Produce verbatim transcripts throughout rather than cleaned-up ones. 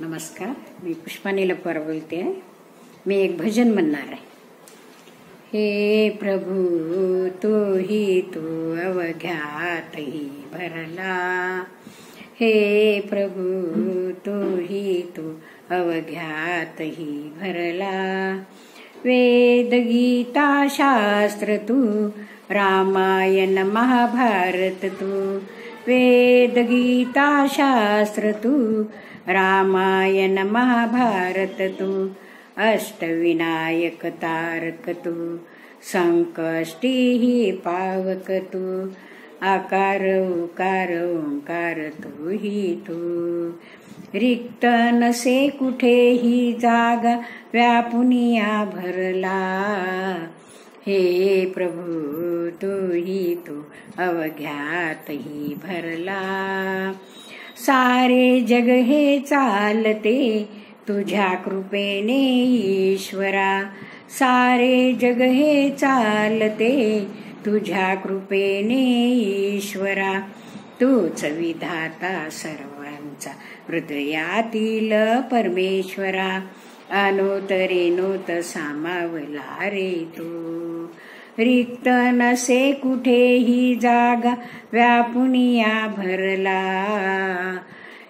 नमस्कार, मी पुष्पा निलपवर बोलते है। मैं एक भजन म्हणणार आहे। हे प्रभु तू ही तू अवघ्यातही भरला, हे प्रभु तू ही तू अवघ्यातही भरला, वेद गीता शास्त्र तू, रामायण महाभारत तू, वेद गीता शास्त्र तू, रामायण महाभारत तू, अष्टविनायक तारक तू, संकष्टी ही पावक तू, आकार उकार ओंकार तू ही तू, रिक्त नसे कुठेही जागा व्यापुनिया भरला, हे प्रभु तू ही तू अवघ्यात ही भरला, सारे जग हे चालते तुझ्या कृपेने ईश्वरा, सारे जग हे चालते तुझ्या कृपेने ईश्वरा, तूच विधाता सर्वांचा हृदयातील परमेश्वरा, अनोतरेनोत सामावला रे तू, रिक्त नसे कुठेही जागा व्यापुनिया भरला,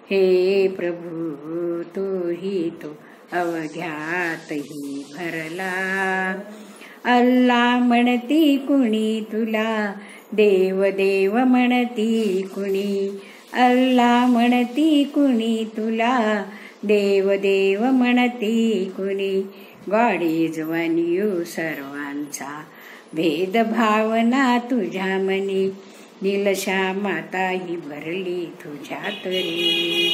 हे प्रभु तू ही तू अवघ्यात ही भरला, अल्ला म्हणती कुणी तुला, देव देव म्हणती कुणी, अल्ला म्हणती कुणी तुला, देव देव म्हणती कुणी, गॉड इज वन यू सर्वांचा भेद भावना तुझ्या मनी, निलशा माता ही भरली तुझ्या तरी,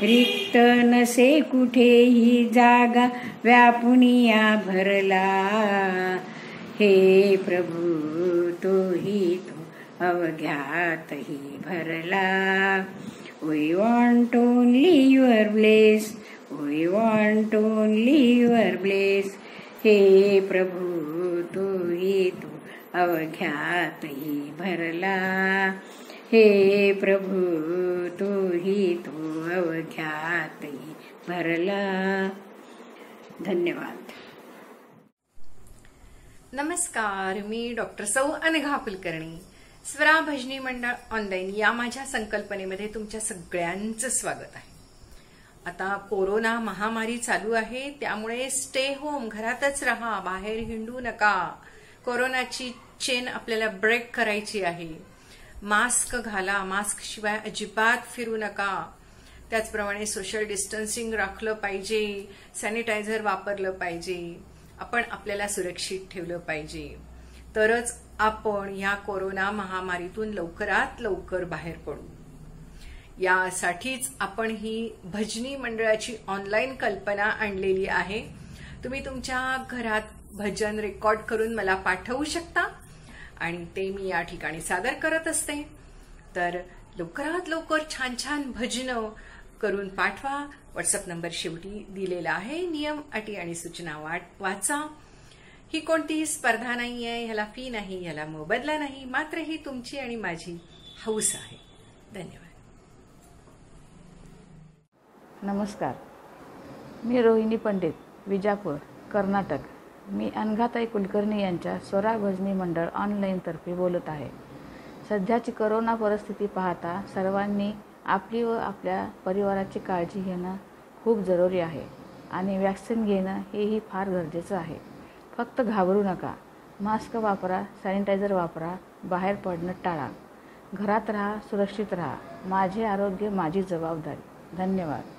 रिक्त नसे कुठेही जागा व्यापुनिया भरला, हे प्रभु तू ही तू अवघ्यात ही भरला, we want only your bless, we want only your bless, हे प्रभु तू ही तू अवघ्यात ही भरला, हे प्रभु तू ही तू अवघ्यात ही भरला। धन्यवाद। नमस्कार, मी डॉक्टर सौ अनघाताई कुलकर्णी, स्वरा भजनी मंडळ ऑनलाईन या माझ्या संकल्पनेमध्ये तुमच्या सगळ्यांचं स्वागत आहे। आता कोरोना महामारी चालू आहे, त्यामुळे स्टे होम, घरातच राहा, बाहेर हिंडू नका, कोरोनाची चेन आपल्याला ब्रेक करायची आहे, मास्क घाला, मास्क शिवाय अजिबात फिरू नका, त्याचप्रमाणे सोशल डिस्टन्सिंग राखलं पाहिजे, सॅनिटायझर वापरलं पाहिजे, आपण आपल्याला सुरक्षित ठेवलं पाहिजे, तरच आपण या कोरोना महामारीतून लवकरात लवकर बाहेर पडू। यासाठीच आपण ही भजनी मंडळाची ऑनलाईन कल्पना आणलेली आहे। तुम्ही तुमच्या घरात भजन रेकॉर्ड करून मला पाठवू शकता आणि ते मी या ठिकाणी सादर करत असते, तर लवकरात लवकर छान छान भजनं करून पाठवा। व्हॉट्सअप नंबर शेवटी दिलेला आहे। नियम, अटी आणि सूचना वाचा। ही कोणतीही स्पर्धा नाही आहे, ह्याला फी नाही, ह्याला मोबदला नाही, मात्र ही तुमची आणि माझी हौस आहे। धन्यवाद। नमस्कार, मी रोहिणी पंडित, विजापूर, कर्नाटक। मी अनघाताई कुलकर्णी यांच्या स्वरा भजनी मंडळ ऑनलाईनतर्फे बोलत आहे। सध्याची करोना परिस्थिती पाहता सर्वांनी आपली व आपल्या परिवाराची काळजी घेणं खूप जरूरी आहे आणि व्हॅक्सिन घेणं हेही फार गरजेचं आहे। फक्त घाबरू नका, मास्क वापरा, सॅनिटायझर वापरा, बाहेर पडणं टाळा, घरात राहा, सुरक्षित राहा। माझे आरोग्य माझी जबाबदारी। धन्यवाद।